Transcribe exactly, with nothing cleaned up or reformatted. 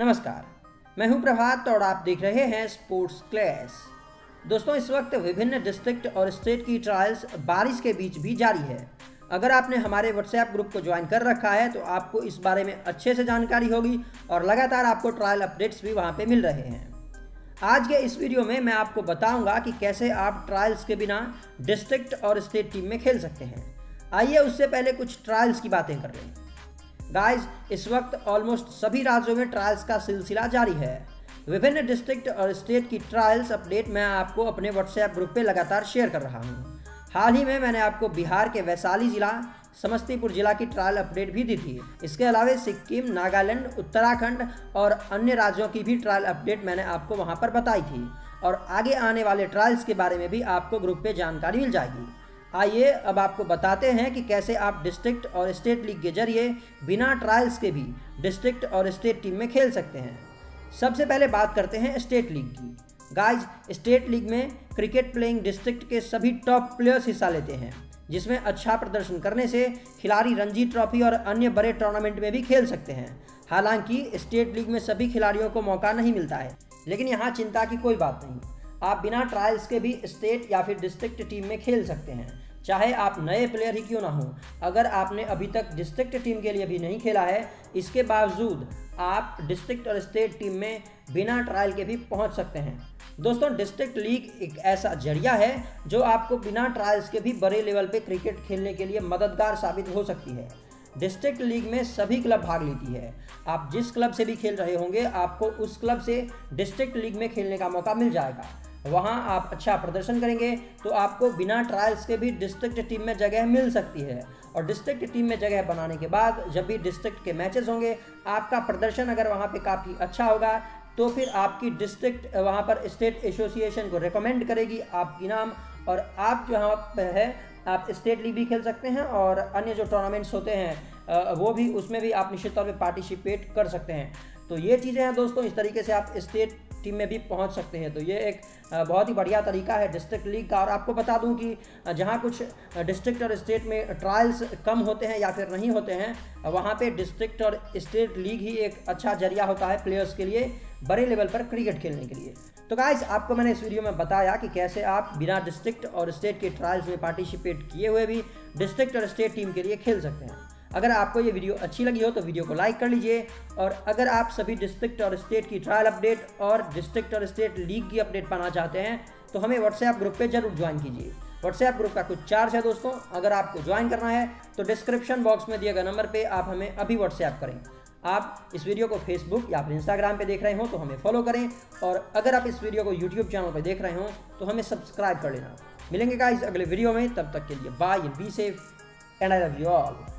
नमस्कार, मैं हूं प्रभात और आप देख रहे हैं स्पोर्ट्स क्लैश। दोस्तों, इस वक्त विभिन्न डिस्ट्रिक्ट और स्टेट की ट्रायल्स बारिश के बीच भी जारी है। अगर आपने हमारे व्हाट्सएप ग्रुप को ज्वाइन कर रखा है तो आपको इस बारे में अच्छे से जानकारी होगी और लगातार आपको ट्रायल अपडेट्स भी वहाँ पर मिल रहे हैं। आज के इस वीडियो में मैं आपको बताऊंगा कि कैसे आप ट्रायल्स के बिना डिस्ट्रिक्ट और स्टेट टीम में खेल सकते हैं। आइए उससे पहले कुछ ट्रायल्स की बातें कर लें। गाइज, इस वक्त ऑलमोस्ट सभी राज्यों में ट्रायल्स का सिलसिला जारी है। विभिन्न डिस्ट्रिक्ट और स्टेट की ट्रायल्स अपडेट मैं आपको अपने व्हाट्सएप ग्रुप पे लगातार शेयर कर रहा हूँ। हाल ही में मैंने आपको बिहार के वैशाली ज़िला, समस्तीपुर ज़िला की ट्रायल अपडेट भी दी थी। इसके अलावा सिक्किम, नागालैंड, उत्तराखंड और अन्य राज्यों की भी ट्रायल अपडेट मैंने आपको वहाँ पर बताई थी और आगे आने वाले ट्रायल्स के बारे में भी आपको ग्रुप पर जानकारी मिल जाएगी। आइए अब आपको बताते हैं कि कैसे आप डिस्ट्रिक्ट और स्टेट लीग के जरिए बिना ट्रायल्स के भी डिस्ट्रिक्ट और स्टेट टीम में खेल सकते हैं। सबसे पहले बात करते हैं स्टेट लीग की। गाइज, स्टेट लीग में क्रिकेट प्लेइंग डिस्ट्रिक्ट के सभी टॉप प्लेयर्स हिस्सा लेते हैं, जिसमें अच्छा प्रदर्शन करने से खिलाड़ी रणजी ट्रॉफी और अन्य बड़े टूर्नामेंट में भी खेल सकते हैं। हालांकि स्टेट लीग में सभी खिलाड़ियों को मौका नहीं मिलता है, लेकिन यहाँ चिंता की कोई बात नहीं। आप बिना ट्रायल्स के भी स्टेट या फिर डिस्ट्रिक्ट टीम में खेल सकते हैं, चाहे आप नए प्लेयर ही क्यों ना हो। अगर आपने अभी तक डिस्ट्रिक्ट टीम के लिए भी नहीं खेला है, इसके बावजूद आप डिस्ट्रिक्ट और स्टेट टीम में बिना ट्रायल के भी पहुंच सकते हैं। दोस्तों, डिस्ट्रिक्ट लीग एक ऐसा जरिया है जो आपको बिना ट्रायल्स के भी बड़े लेवल पर क्रिकेट खेलने के लिए मददगार साबित हो सकती है। डिस्ट्रिक्ट लीग में सभी क्लब भाग लेती है। आप जिस क्लब से भी खेल रहे होंगे, आपको उस क्लब से डिस्ट्रिक्ट लीग में खेलने का मौका मिल जाएगा। वहाँ आप अच्छा प्रदर्शन करेंगे तो आपको बिना ट्रायल्स के भी डिस्ट्रिक्ट टीम में जगह मिल सकती है और डिस्ट्रिक्ट टीम में जगह बनाने के बाद जब भी डिस्ट्रिक्ट के मैचेस होंगे, आपका प्रदर्शन अगर वहाँ पे काफ़ी अच्छा होगा तो फिर आपकी डिस्ट्रिक्ट वहाँ पर स्टेट एसोसिएशन को रिकमेंड करेगी आपकी नाम और आप जहाँ पर है आप स्टेट लीग भी खेल सकते हैं और अन्य जो टूर्नामेंट्स होते हैं वो भी, उसमें भी आप निश्चित तौर पर पार्टिसिपेट कर सकते हैं। तो ये चीज़ें हैं दोस्तों, इस तरीके से आप स्टेट टीम में भी पहुंच सकते हैं। तो ये एक बहुत ही बढ़िया तरीका है डिस्ट्रिक्ट लीग का। और आपको बता दूं कि जहां कुछ डिस्ट्रिक्ट और स्टेट में ट्रायल्स कम होते हैं या फिर नहीं होते हैं, वहां पे डिस्ट्रिक्ट और स्टेट लीग ही एक अच्छा जरिया होता है प्लेयर्स के लिए बड़े लेवल पर क्रिकेट खेलने के लिए। तो गाइस, आपको मैंने इस वीडियो में बताया कि कैसे आप बिना डिस्ट्रिक्ट और स्टेट के ट्रायल्स में पार्टिसिपेट किए हुए भी डिस्ट्रिक्ट और स्टेट टीम के लिए खेल सकते हैं। अगर आपको ये वीडियो अच्छी लगी हो तो वीडियो को लाइक कर लीजिए और अगर आप सभी डिस्ट्रिक्ट और स्टेट की ट्रायल अपडेट और डिस्ट्रिक्ट और स्टेट लीग की अपडेट पाना चाहते हैं तो हमें व्हाट्सएप ग्रुप पे जरूर ज्वाइन कीजिए। व्हाट्सएप ग्रुप का कुछ चार्ज है दोस्तों, अगर आपको ज्वाइन करना है तो डिस्क्रिप्शन बॉक्स में दिए गए नंबर पर आप हमें अभी व्हाट्सएप करें। आप इस वीडियो को फेसबुक या फिर इंस्टाग्राम पे देख रहे हो तो हमें फॉलो करें और अगर आप इस वीडियो को यूट्यूब चैनल पर देख रहे हो तो हमें सब्सक्राइब कर लेना। मिलेंगे गाइस अगले वीडियो में, तब तक के लिए bye, be safe and I love you all.